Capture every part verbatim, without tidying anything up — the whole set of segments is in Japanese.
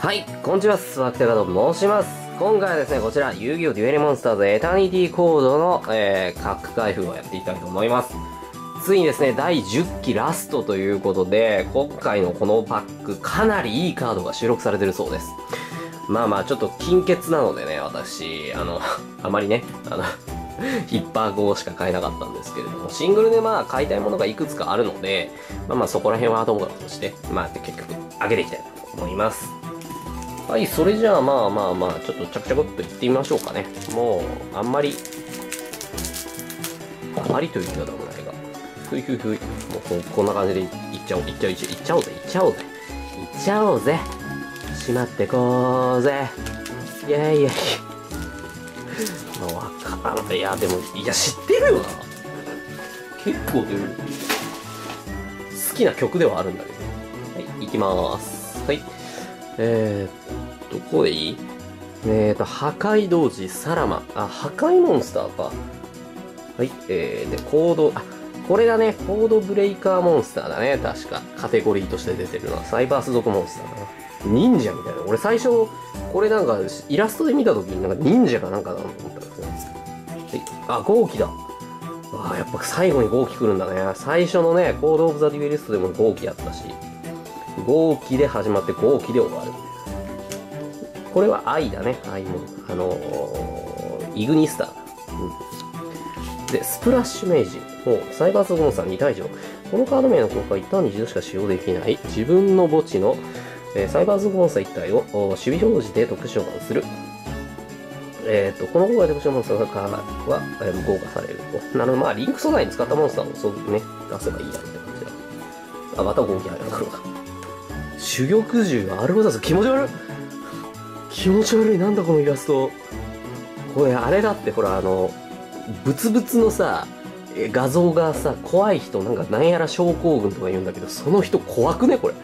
はい、こんにちは、スワクテカと申します。今回はですね、こちら、遊戯王デュエルモンスターズエタニティコードの、えー、各開封をやっていきたいと思います。ついにですね、だいじゅっきラストということで、今回のこのパック、かなりいいカードが収録されてるそうです。まあまあ、ちょっと金欠なのでね、私、あの、あまりね、あの、ヒッパー号しか買えなかったんですけれども、シングルでまあ、買いたいものがいくつかあるので、まあまあ、そこら辺は後もとして、まあ、結局、開けていきたいと思います。はい、それじゃあまあまあまあ、ちょっとちゃくちゃこっといってみましょうかね。もう、あんまり、あんまりという言い方もないが。ふいふいふい。もうこ、こんな感じでいっちゃおう、いっちゃおう、いっちゃおうぜ、いっちゃおうぜ。いっちゃおうぜ。しまってこうぜ。いやいやいや。わからん。いや、でも、いや、知ってるよな。結構出る。好きな曲ではあるんだけど。はい、いきまーす。はい。えーっとどこへいい？えーと、破壊童子、サラマ。あ、破壊モンスターか。はい。えー、で、コード、あ、これだね。コードブレイカーモンスターだね。確か。カテゴリーとして出てるのは、サイバース族モンスターだな。忍者みたいな。俺最初、これなんか、イラストで見たときに、なんか忍者かなんかだと思ったんですよ。はい。あ、ゴーキだ。あ、やっぱ最後にゴーキ来るんだね。最初のね、コードオブザデュエリストでもゴーキやったし、ゴーキで始まって、ゴーキで終わる。これは愛だね。愛も。あのー、イグニスター、うん。で、スプラッシュメイジ。もう、サイバースゴンさんに対応。このカード名の効果は一旦に一度しか使用できない。自分の墓地の、えー、サイバースゴンさん一体を守備表示で特殊召喚する。えっ、ー、と、この効果で特殊モンスターがは、えー、強化されると。なので、まあ、リンク素材に使ったモンスターをそうね、出せばいいやって感じだ。あ、またゴーキャラが来るか。珠玉獣はアルゴザス気持ち悪い。気持ち悪い。なんだこのイラスト。これあれだって、ほら、あのブツブツのさ画像がさ、怖い人なんかなんやら症候群とか言うんだけど、その人怖くねこれ。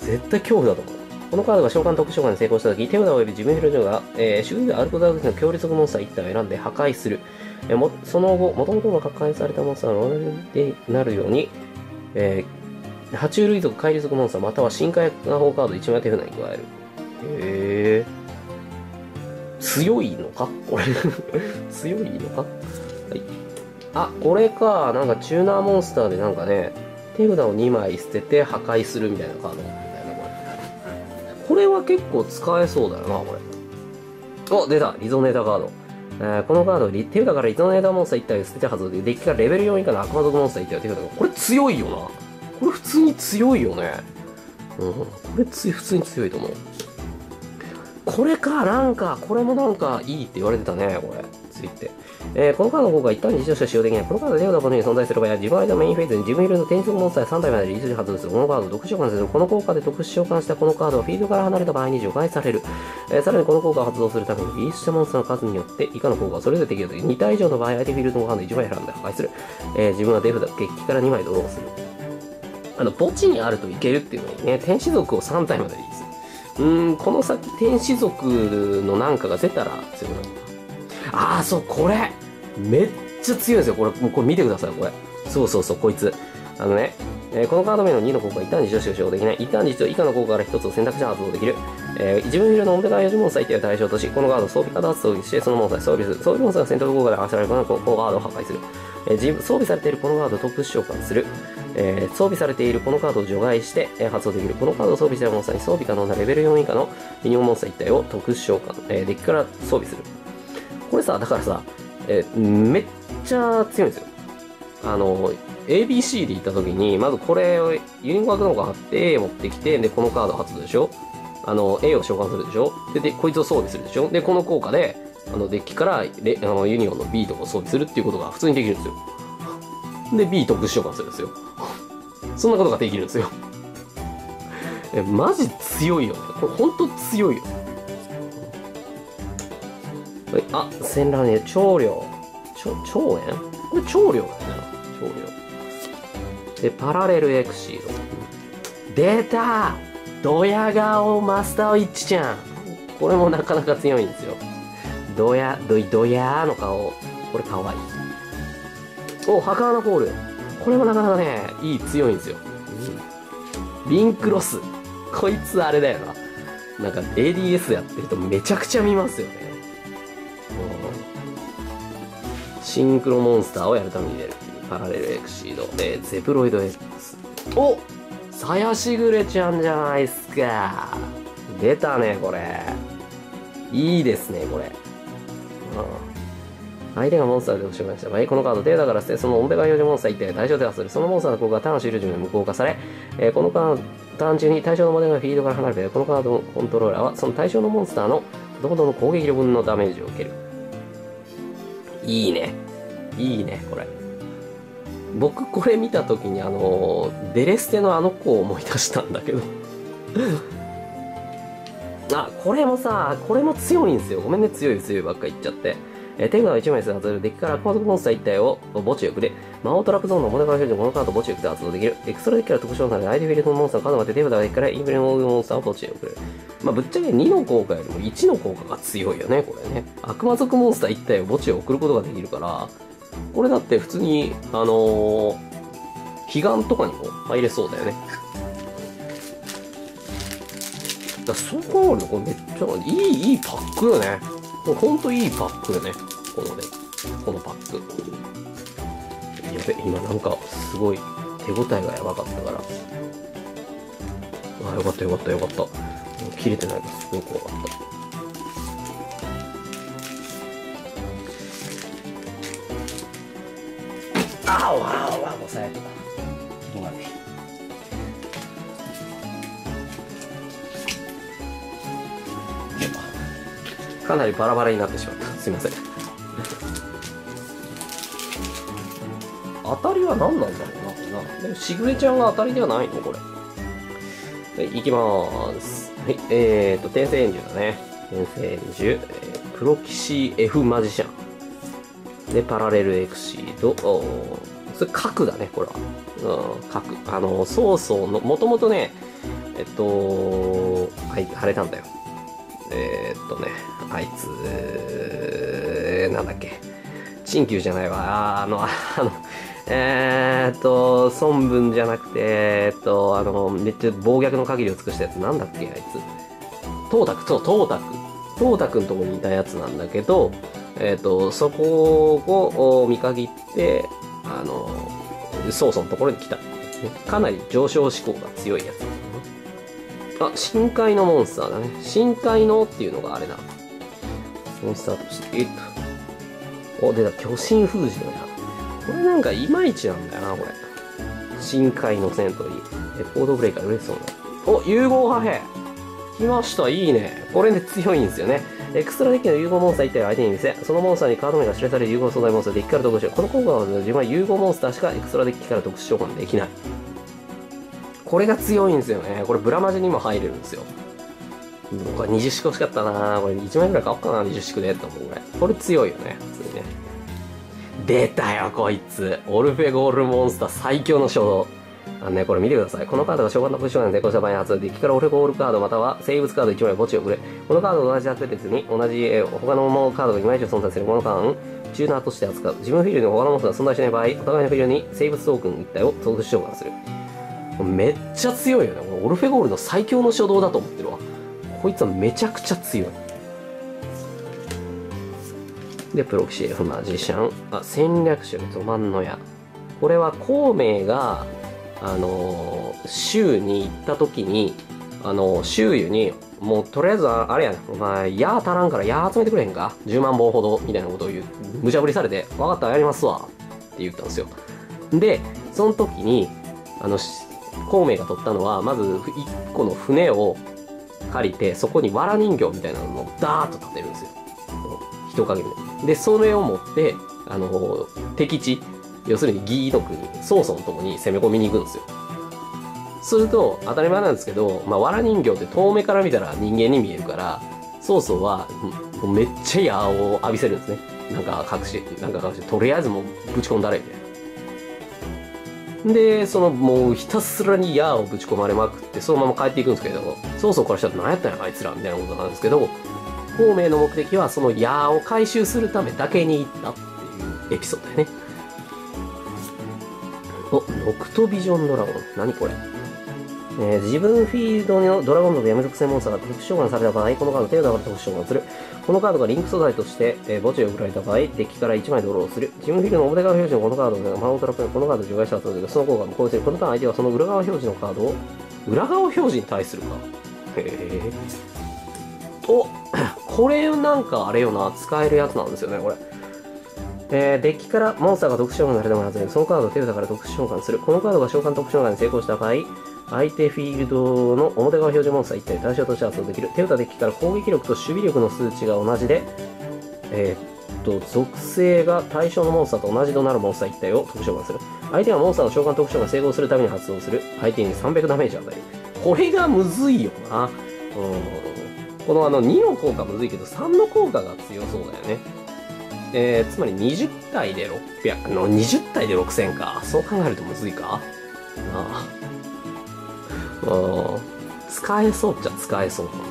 絶対恐怖だと思う。このカードが召喚特殊召喚に成功した時、手札及び自分の表情が、えー、周囲でアルコザークの強力モンスターいったを選んで破壊する。えー、もその後元々が破壊されたモンスターのロールになるように、えー、爬虫類族、海竜族モンスターまたは深海魔法カードいちまい手札に加える。へえ、強いのかこれ。強いのか、はい、あ、これか。なんかチューナーモンスターで、なんかね、手札をにまい捨てて破壊するみたいなカードなんだよね、これ。これは結構使えそうだよな、これ。お、出た、リゾネーターカード。えー、このカード、手札からリゾネーターモンスターいったいを捨てたはずで、デッキからレベルよん以下の悪魔族モンスターいったいを手札が、これ強いよな。これ普通に強いよね。うん、これつ普通に強いと思う。これか、なんか、これもなんかいいって言われてたね、これ。ついて。えー、このカードの効果は一旦に一度しか使用できない。このカード、手札の場所に存在する場合は、自分の間のメインフェーズに自分いるの転職モンスターさん体までリースで発動する。このカードを特殊召喚する。この効果で特殊召喚したこのカードはフィールドから離れた場合に除外される。えー、さらにこの効果を発動するために、リースしたモンスターの数によって、以下の効果をそれぞれ適用できる。に体以上の場合、相手フィールドのカードいちまい選んで破壊する。えー、自分は手札、デッキからにまいドローする。あの、墓地にあるといけるっていうのにね、天使族をさん体までリース。うーん、この先、天使族のなんかが出たら強くなる。ああ、そう、これめっちゃ強いんですよ、これ。もうこれ見てください、これ。そうそうそう、こいつ。あのね、えー、このカード名のにの効果は一旦に一度しか使用できない。一旦に一度以下の効果からひとつを選択肢発動できる。えー、自分の色のオンペダーよじモンスターいったいを対象とし、このカードを装備から発動して、そのモンスターを装備する。装備モンスターが戦闘効果で発せられるこのカードを破壊する。えー、装備されているこのカードを特殊召喚する。えー、装備されているこのカードを除外して、えー、発動できる。このカードを装備したモンスターに装備可能なレベルよん以下のミニオンモンスターいったいを特殊召喚、えー、デッキから装備する。これさ、だからさ、えー、めっちゃ強いんですよ。あの、エービーシー で行った時に、まずこれをユニコーンの方が貼って A 持ってきて、で、このカード発動でしょ、あの、A を召喚するでしょ、で、で、こいつを装備するでしょ、で、この効果で、あの、デッキからレあのユニオンの B とかを装備するっていうことが普通にできるんですよ。で、B 特殊召喚するんですよ。そんなことができるんですよ。え、マジ強いよね。これほんと強いよ。はい、あ、戦乱ね、長領。ちょ、長円これ長領だよね。長領。で、パラレルエクシード。出た！ドヤ顔マスターウィッチちゃん。これもなかなか強いんですよ。ドヤ、ドヤ、ドヤーの顔。これかわいい。お、儚コール。これもなかなかね、いい、強いんですよ。うん、リンクロス。こいつあれだよな。なんか エーディーエス やってるとめちゃくちゃ見ますよね。シンクロモンスターをやるために出るっていうパラレルエクシードでゼブロイド X。お、さやしぐれちゃんじゃないっすか。出たねこれ。いいですねこれ。うん、相手がモンスターで押し込みました場合、このカードデータから捨て、そのオンペが表示モンスターいって対象ではする。そのモンスターの効果がターン終了時に無効化され、えー、このカードターン中に対象のモデルがフィールドから離れて、このカードのコントローラーはその対象のモンスターのほどの攻撃力分のダメージを受ける。いいね。いいね、これ。僕、これ見たときに、あのー、デレステのあの子を思い出したんだけど。あ、これもさ、これも強いんですよ。ごめんね、強い強いばっか言っちゃって。えー、手札をいちまい外れるデッキから高速モンスターいち体を墓地欲で、魔王トラップゾーンの表から表示をこのカード墓地欲で発動できる。エクストラデッキから特殊モンスターで相手フィールドのモンスターのカードが出て手札がデッキからインフレモンモンスターを墓地へ送る。まあ、ぶっちゃけにの効果よりもいちの効果が強いよね、これね。悪魔族モンスターいち体を墓地へ送ることができるから、これだって普通に、あのー、彼岸とかにも入れそうだよね。だそう考えると、これめっちゃいい、いいパックよね。これほんといいパックよね。このね、このパック。やべ、今なんかすごい手応えがやばかったから。ああ、よかったよかったよかった。切れてないからすごくよかった。あおあおあお、抑えてた。ごめん。かなりバラバラになってしまった。すいません。当たりは何なんだろうな、これな。でも、しぐれちゃんが当たりではないのこれ。はい、いきまーす。はい、えーと、天聖炎獣だね。天聖炎獣、えー、プロキシー F マジシャン。で、パラレルエクシード。おーそれ、核だね、これは。うん、核。あの、ソーソーの、もともとね、えっと、はい、晴れたんだよ。えーっとね、あいつ、えー、なんだっけ、陳旧じゃないわ、あの、あの、えーっと、孫文じゃなくて、えーっと、あの、めっちゃ暴虐の限りを尽くしたやつ、なんだっけ、あいつ。トータク、そう、トータク。トータクのところにいたやつなんだけど、えーっと、そこを見限って、あの、曹操のところに来た。かなり上昇志向が強いやつ。あ、深海のモンスターだね。深海のっていうのがあれだ。モンスターとして、えっと。お、出た。巨神封じのや。これなんかいまいちなんだよな、これ。深海のセントリー。え、コードブレイカー、ウレソン。お、融合破片。来ました。いいね。これで強いんですよね。エクストラデッキの融合モンスターいっ体を相手に見せ、そのモンスターにカード名が指定される融合素材モンスターでデッキから特殊召喚。この効果は自分は融合モンスターしかエクストラデッキから特殊召喚できない。これが強いんですよね。これブラマジにも入れるんですよ。僕はにじゅっしく欲しかったなぁ。これいちまいぐらい買おうかな、にじゅっしくでって思うぐらい。これ強いよね、普通にね。出たよ、こいつ。オルフェゴールモンスター最強の初動。あのね、これ見てください。このカードが召喚のポジションに成功した場合に発動で、デッキからオルフェゴールカードまたは生物カードいちまい墓地を送れ。このカードと同じ発別に、同じ、えー、他のカードがにまい以上存在するこの間、チューナーとして扱う。自分フィールドに他のモンスターが存在しない場合、お互いのフィールドに生物トークンいっ体を特殊召喚する。めっちゃ強いよね。オルフェゴールの最強の初動だと思ってるわ。こいつはめちゃくちゃ強い。で、プロキシエフマジシャン。あ、戦略手のゾマンの矢。これは孔明が、あのー、周に行った時に、あのー、周遊に、もうとりあえずあれやな、お前、矢足らんから矢集めてくれへんか ?じゅう 万本ほどみたいなことを言う、無茶ぶりされて、わかった、やりますわって言ったんですよ。で、その時に、あの、孔明が取ったのは、まずいっこの船を借りて、そこに藁人形みたいなのをダーッと立てるんですよ。人影みたいな。で、それを持って、あの、敵地、要するに義の国、曹操のとこに攻め込みに行くんですよ。すると、当たり前なんですけど、まあ、藁人形って遠目から見たら人間に見えるから、曹操はめっちゃ矢を浴びせるんですね。なんか隠し、なんか隠し、とりあえずもうぶち込んだれみたいな。で、そのもうひたすらに矢をぶち込まれまくって、そのまま帰っていくんですけど、曹操からしたら何やったんやあいつらみたいなことなんですけど、孔明の目的はその矢を回収するためだけに行ったっていうエピソードだよね。お、ノクトビジョンドラゴン。何これ。えー、自分フィールドのドラゴン族や無属性モンスターが特殊召喚された場合、このカード手を流れて特殊召喚する。このカードがリンク素材として、えー、墓地を送られた場合、デッキからいちまいドローする。自分フィールドの表側表示のこのカードをマウントラップにこのカードを除外した後で、その効果を無効にする。このターン相手はその裏側表示のカードを、裏側表示に対するか。へぇ。おこれなんかあれよな、使えるやつなんですよね、これ。えー、デッキからモンスターが特殊召喚されたものを外れる。そのカードを手札から特殊召喚する。このカードが召喚特殊召喚に成功した場合、相手フィールドの表側表示モンスターいち体対象として発動できる。手札デッキから攻撃力と守備力の数値が同じで、えー、っと属性が対象のモンスターと同じとなるモンスターいち体を特殊召喚する。相手はモンスターの召喚特殊召喚成功するために発動する。相手にさんびゃくダメージを与える。これがむずいよな。うん、このあのにの効果むずいけどさんの効果が強そうだよね。えー、つまりにじゅう体でろっぴゃくのにじゅう体でろくせんか。そう考えるとむずいかなあ。あ使えそうっちゃ使えそうなんだ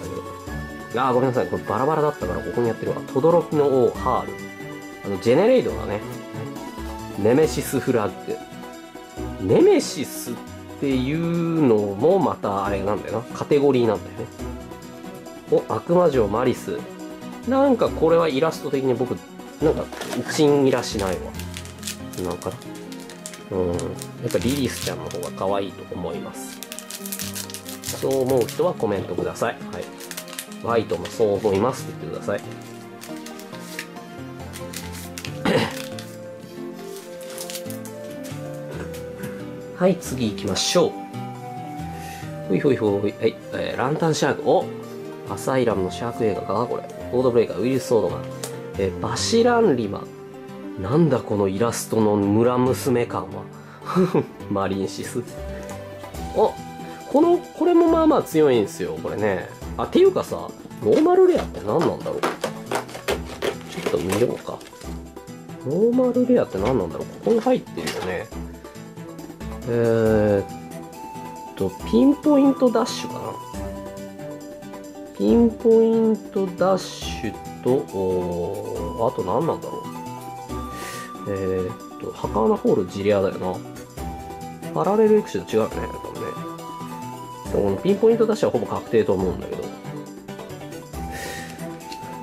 けど。ああ、ごめんなさい。これバラバラだったからここにやってるわ。とどろきの王、ハール。あの、ジェネレイドだね。ネメシスフラッグ。ネメシスっていうのもまたあれなんだよな。カテゴリーなんだよね。お、悪魔城マリス。なんかこれはイラスト的に僕、なんか、チンイラしないわ。なんか、うん。やっぱリリスちゃんの方が可愛いと思います。そう思う人はコメントください。はい。ワイトもそう思いますって言ってください。はい、次行きましょう。ほいほいほい。はい、えー、ランタンシャーク。おアサイラムのシャーク映画かこれ。コードブレイカー、ウイルスソードマン。えー、バシランリマ。なんだこのイラストの村娘感は。マリンシス。おこの、これもまあまあ強いんですよ、これね。あ、っていうかさ、ノーマルレアって何なんだろう。ちょっと見ようか。ノーマルレアって何なんだろう。ここに入ってるよね。えーっと、ピンポイントダッシュかな。ピンポイントダッシュと、おあと何なんだろう。えーっと、儚ホールジリアだよな。パラレルエクション違うよね、多分ね。このピンポイント出しはほぼ確定と思うんだけど、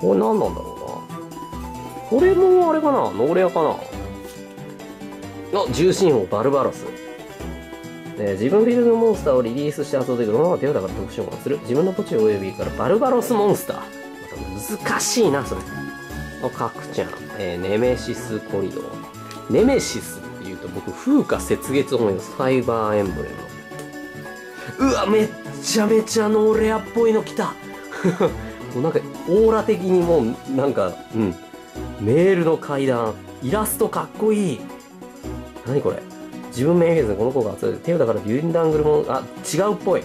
これ何なんだろうな。これもあれかな、ノーレアかな。あ、重心王バルバロス、えー、自分フィールドモンスターをリリースして遊んでくるのは手札から特殊召喚する。自分の墓地およびからバルバロスモンスター、また難しいなそれ。あ、カクちゃん、えー、ネメシスコリドー。ネメシスっていうと僕風化雪月思います。ファイバーエンブレム。うわ、めっちゃめちゃノーレアっぽいの来た。もうなんかオーラ的にもうなんか、うん、メールの階段、イラストかっこいい。何これ、自分メイフェイスのこの子が集めて手札から銀ダングルも、あ、違うっぽい。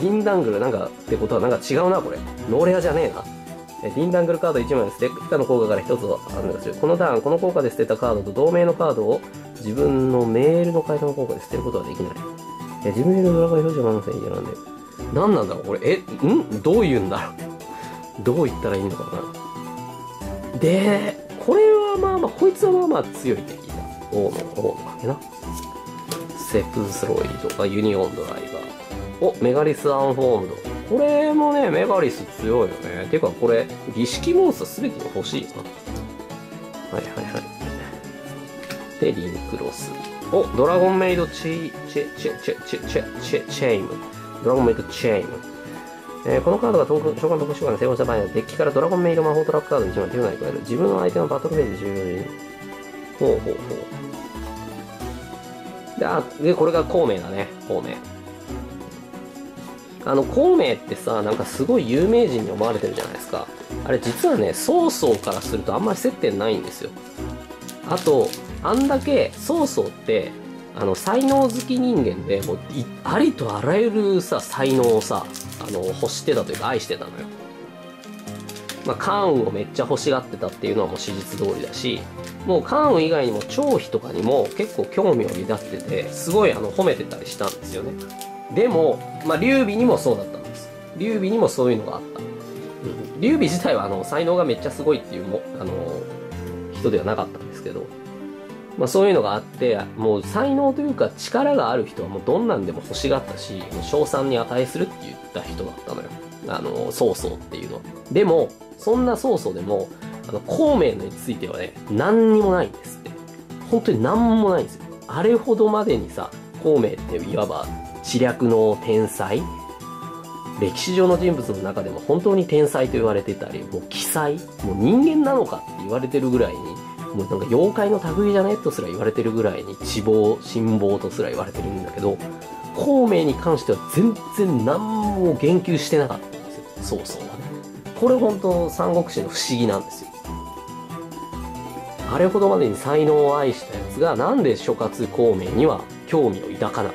銀ダングルなんかってことはなんか違うなこれ。ノーレアじゃねえな。銀ダングルカードいちまいですね。以下の効果からひとつを判断する。このターン、この効果で捨てたカードと同名のカードを自分のメールの階段の効果で捨てることはできない。自分の裏側表示もありません。いや、なんで。何なんだろうこれ。え、んどう言うんだろう。どう言ったらいいのかな。で、これはまあまあ、こいつはまあまあ強い敵だ。王の、王の賭けな。セプスロイドとかユニオンドライバー。お、メガリスアンフォームド。これもね、メガリス強いよね。てかこれ、儀式モンスターすべきに欲しいよな。はいはいはい。で、リンクロス。お、ドラゴンメイドチェ、チェ、チェ、チェ、チェ、チェ、チェ、チェイム。ドラゴンメイドチェイム。えー、このカードが召喚特殊召喚に成功した場合は、デッキからドラゴンメイド魔法トラップカードいちまい手札に加える。自分の相手のバトルフェーズ重要に。ほうほうほう。で、あ、で、これが孔明だね。孔明。あの、孔明ってさ、なんかすごい有名人に思われてるじゃないですか。あれ、実はね、曹操からするとあんまり接点ないんですよ。あと、あんだけ曹操ってあの才能好き人間でもうありとあらゆるさ才能をさあの欲してたというか愛してたのよ。まあ、関羽をめっちゃ欲しがってたっていうのはもう史実通りだし、もう関羽以外にも張飛とかにも結構興味を抱ってて、すごいあの褒めてたりしたんですよね。でも、まあ、劉備にもそうだったんです。劉備にもそういうのがあった。うん、劉備自体はあの才能がめっちゃすごいっていうもあの人ではなかったんですけど、まあ、そういうのがあって、もう才能というか力がある人はもうどんなんでも欲しがったし、賞賛に値するって言った人だったのよ、あの曹操っていうのは。でもそんな曹操でもあの孔明についてはね、何にもないんですって。本当に何もないんですよ。あれほどまでにさ、孔明っていわば知略の天才、歴史上の人物の中でも本当に天才と言われてたり、もう奇才、もう人間なのかって言われてるぐらいに、もうなんか妖怪の類じゃねとすら言われてるぐらいに、痴暴、辛抱とすら言われてるんだけど、孔明に関しては全然何も言及してなかったんですよ、曹操はね。これ本当三国志の不思議なんですよ。あれほどまでに才能を愛したやつが、なんで諸葛孔明には興味を抱かなかったの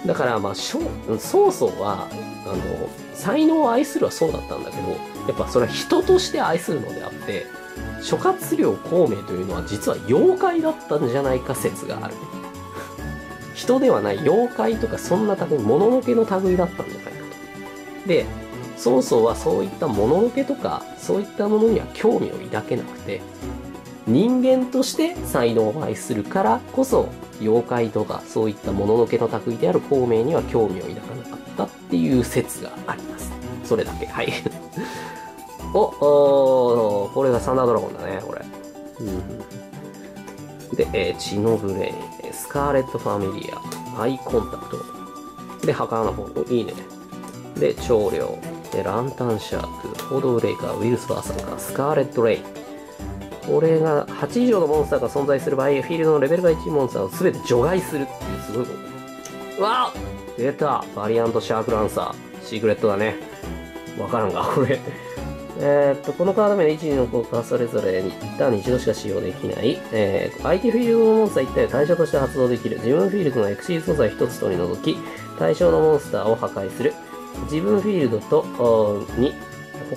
か。だからまあ曹操はあの才能を愛するはそうだったんだけど、やっぱそれは人として愛するのであって、諸葛亮孔明というのは実は妖怪だったんじゃないか説がある。人ではない妖怪とか、そんな類、もののけの類だったんじゃないかと。で曹操はそういったもののけとかそういったものには興味を抱けなくて、人間として才能を愛するからこそ、妖怪とかそういったもののけの類である孔明には興味を抱かなかったっていう説があります。それだけ、はい。おおー、これがサンダードラゴンだね、これ、うん、で、えー、血のブレイン、スカーレットファミリア、アイコンタクトで、儚な本、いいね。で長領で、ランタンシャーク、報道ブレイカー、ウィルスバーサーカー、スカーレットレイン。これがはち以上のモンスターが存在する場合、フィールドのレベルがいちモンスターを全て除外するっていう、すごいこと。わー、出たバリアントシャークランサー、シークレットだね。わからんがこれえっとこのカード面でいち、にの効果それぞれいちターンにいちどしか使用できない、えー、相手フィールドのモンスターいち体を対象として発動できる。自分フィールドのエクシー素材ひとつ取り除き、対象のモンスターを破壊する。自分フィールドとに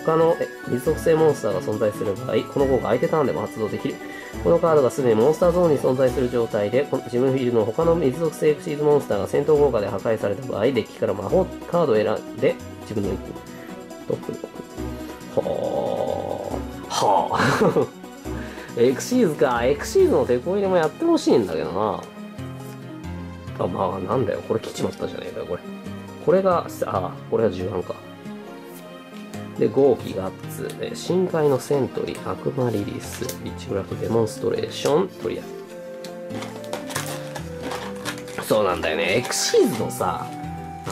他の水属性モンスターが存在する場合、この効果相手ターンでも発動できる。このカードがすでにモンスターゾーンに存在する状態で、自分フィールドの他の水属性エクシーズモンスターが戦闘効果で破壊された場合、デッキから魔法カードを選んで自分の一個トップに置く。はあはあエクシーズか。エクシーズのテコ入れもやってほしいんだけどなあ。まあなんだよ、これ来ちまったじゃねえかよ、これ。これがあこれがじゅうばんか。で、豪気ガッツ、深海のセントリー、悪魔リリース、リッチグラフ、デモンストレーション、とりあえず。そうなんだよね。エクシーズのさ、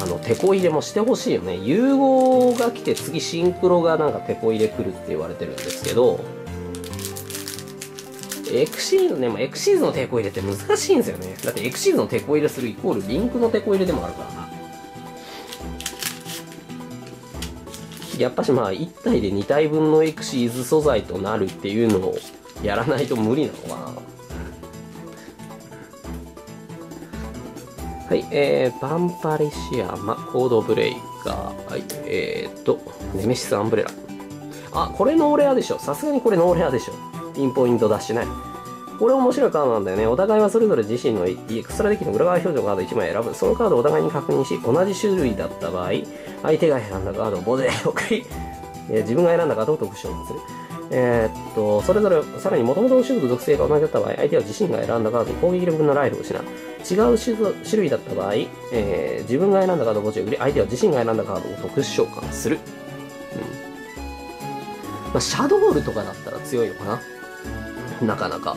あの、テコ入れもしてほしいよね。融合が来て、次シンクロがなんかテコ入れ来るって言われてるんですけど、エクシーズ、でもエクシーズのテコ入れって難しいんですよね。だってエクシーズのテコ入れするイコールリンクのテコ入れでもあるからな。やっぱしまあいち体でに体分のエクシーズ素材となるっていうのをやらないと無理なのかな。はい、えー、バンパリシアマ、コードブレイカー、はい、えーっと、ネメシスアンブレラ。あ、これノーレアでしょ。さすがにこれノーレアでしょ。ピンポイント出してない。これ面白いカードなんだよね。お互いはそれぞれ自身のエクストラデッキの裏側表情カードいちまい選ぶ。そのカードをお互いに確認し、同じ種類だった場合、相手が選んだカードをボデーを送り、自分が選んだカードを特殊にする。えー、っと、それぞれ、さらに元々の種族属性が同じだった場合、相手は自身が選んだカードに攻撃力分のライフを失う。違う 種, 種類だった場合、えー、自分が選んだカードをボデーを送り、相手は自身が選んだカードを特殊召喚する。うん。まあ、シャドールとかだったら強いのかな。なかなか。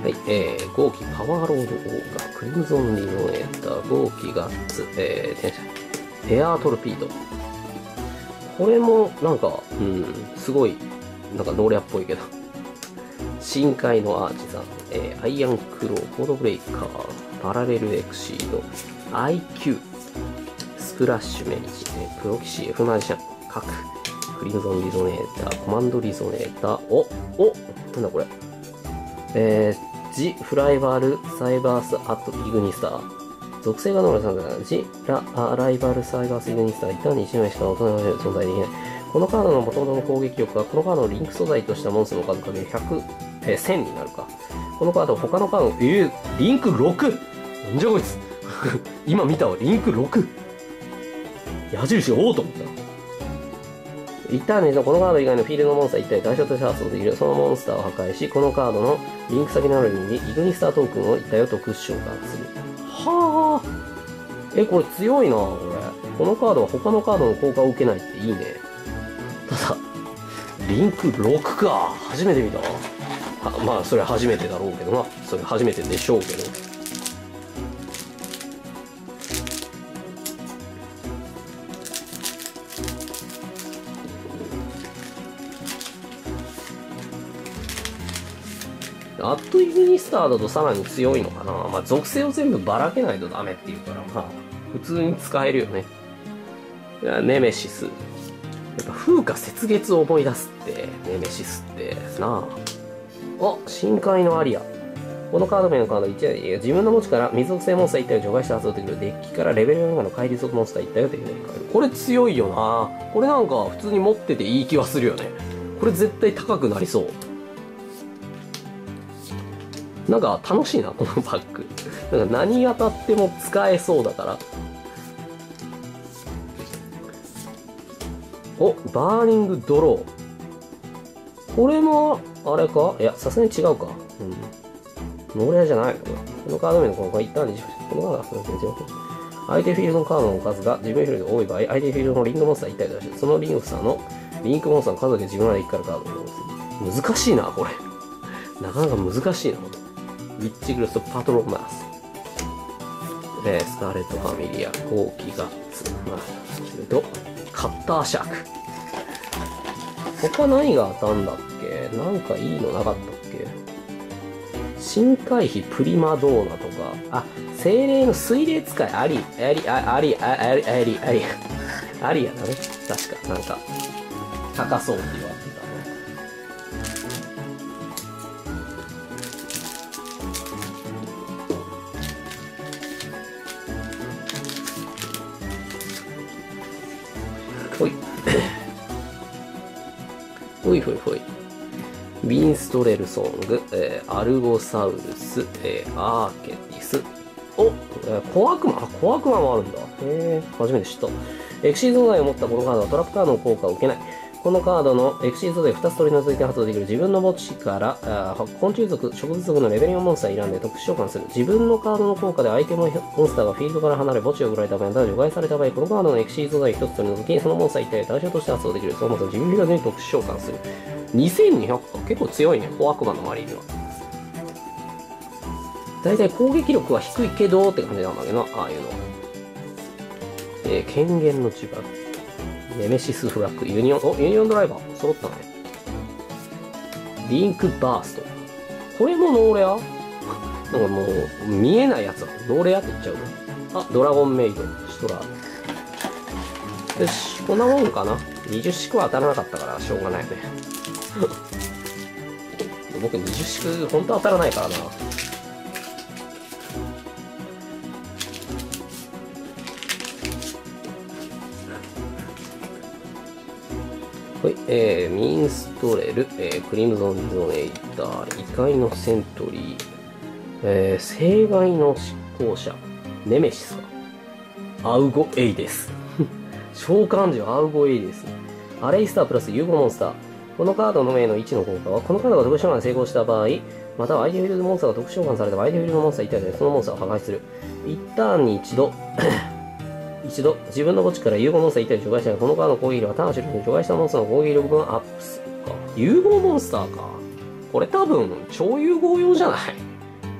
はい、えー、豪気パワーロードオーガー、クリムゾンリノエーター、豪気ガッツ、えー、天使、エアートルピード。これも、なんか、うん、すごい、なんかノーレアっぽいけど。深海のアーチザン、えー、アイアンクロー、コードブレイカー、パラレルエクシード、アイキュー、スプラッシュメイジ、プロキシエフマジシャン、核、クリムゾンリゾネーター、コマンドリゾネーター、お、お、なんだこれ。えー、ジ・フライバル・サイバース・アット・イグニスター。属性がノーレさんだから、ジ・ラ・アライバル・サイバース・イグニスター。一旦にいち名しか大人の存在できない。このカードの元々の攻撃力は、このカードをリンク素材としたモンスターの数かけるひゃく、えー、せんになるか。このカードを他のカードの、えー、リンク ろく! なんじゃこいつ今見たわ、リンクろく。矢印がおおと思った。一ターンで一度このカード以外のフィールドモンスターいったい対象として発動できる。そのモンスターを破壊し、このカードのリンク先のあるにイグニスタートークンをいったいを特殊召喚する。はぁ、え、これ強いなこれ。このカードは他のカードの効果を受けないっていいね。ただ、リンクろくか。初めて見たわ。まあ、それは初めてだろうけどな。それ初めてでしょうけど。アットイグニスターだとさらに強いのかな。まあ、属性を全部ばらけないとダメっていうから、まあ、普通に使えるよね。いや、ネメシス。やっぱ風化雪月を思い出すって、ネメシスって、なあ。あ、深海のアリア。このカード面のカードいちだい、自分の持ちから水属性モンスターいったいを除外して発動できるデッキからレベルよん以下の海流属モンスターいったいを手に入れる。これ強いよな。これなんか普通に持ってていい気はするよね。これ絶対高くなりそう。なんか楽しいな、このバッグ。なんか何当たっても使えそうだから。お、バーニングドロー。これも、あれか？いや、さすがに違うか。うん。ノーレアじゃない。このカード面の効果、一旦に、このカードはその全然。相手フィールドのカードの数が自分フィールドが多い場合、相手フィールドのリンクモンスターいったい出して、そのリンクモンスターの、リンクモンスターの数だけ自分までいくからカードを出す。難しいな、これ。なかなか難しいな、これ。ウィッチグロスパトロンマス、えー、スカーレットファミリア、コーキガッツ、まあ、それと、カッターシャーク。他何が当たんだっけ？なんかいいのなかったっけ？深海碑プリマドーナとか、あ、精霊の水霊使い、アリ、アリ、アリ、アリ、アリ、アリ、アリやだね。確か、なんか、高そうって言われてた。ほいほいほい。ビンストレルソング、えー、アルゴサウルス、えー、アーケティス。お、えー、小悪魔、小悪魔もあるんだ。へー、初めて知った。エクシー素材を持ったこのカードはトラップカードの効果を受けない。このカードのエクシー素材をふたつ取り除いて発動できる。自分の墓地から、あ昆虫属、植物属のレベルよんモンスターを選んで特殊召喚する。自分のカードの効果で相手のモンスターがフィールドから離れ墓地を送られた場合、また除外された場合、このカードのエクシー素材をひとつ取り除き、そのモンスターいったいを対象として発動できる。そのモンスターを自分のカードに特殊召喚する。にせんにひゃくか。結構強いね、小悪魔のマリーには。だいたい攻撃力は低いけどって感じなんだけどな、ああいうの。えー、権限の呪縛。ネメシスフラッグ。ユニオン、お、ユニオンドライバー。揃ったね。リンクバースト。これもノーレア？なんかもう、見えないやつだ。ノーレアって言っちゃうの。あ、ドラゴンメイド。シトラー。よし、こんなもんかな。にじゅう色は当たらなかったから、しょうがないよね。僕にじゅう色ほんと当たらないからな。はい、えー、ミンストレル、えー、クリムゾン・リゾネーター、異界のセントリー、えー、聖害の執行者、ネメシスか、アウゴ・エイデス。召喚獣アウゴ・エイデス。アレイスタープラス融合モンスター。このカードの名のいちの効果は、このカードが特殊召喚に成功した場合、または相手フィールドモンスターが特殊召喚された場合、相手フィールドモンスターいったいでそのモンスターを破壊する。一ターンに一度、一度、自分の墓地から融合モンスターいったいを除外したい。このカードの攻撃力はターン終了に除外したモンスターの攻撃力分アップするか。融合モンスターか。これ多分、超融合用じゃない？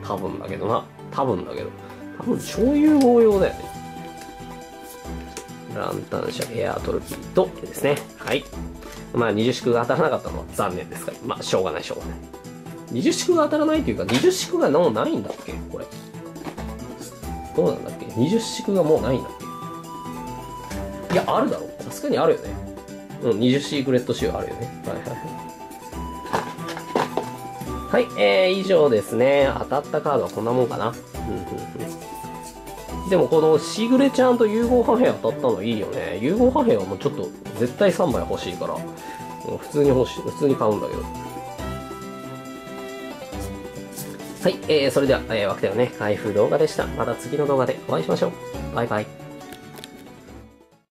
多分だけどな。多分だけど。多分、超融合用だよね。ランタン車、エアートルピードですね。はい。まあにじゅう色が当たらなかったのは残念ですから、まあしょうがないしょうがない。にじゅう色が当たらないというか、にじゅう色がもうないんだっけこれ。どうなんだっけ ?にじゅう 色がもうないんだっけいや、あるだろう。さすがにあるよね。うん、にじゅうシークレットシューあるよね。はいはいはい。はい、えー、以上ですね。当たったカードはこんなもんかな。うんうんうん。でもこのシグレちゃんと融合破片当たったのいいよね。融合破片はもうちょっと、絶対さんまい欲しいから、普通に欲しい、普通に買うんだけど。はい、えー、それでは、えー、わけだよね、開封動画でした。また次の動画でお会いしましょう。バイバイ。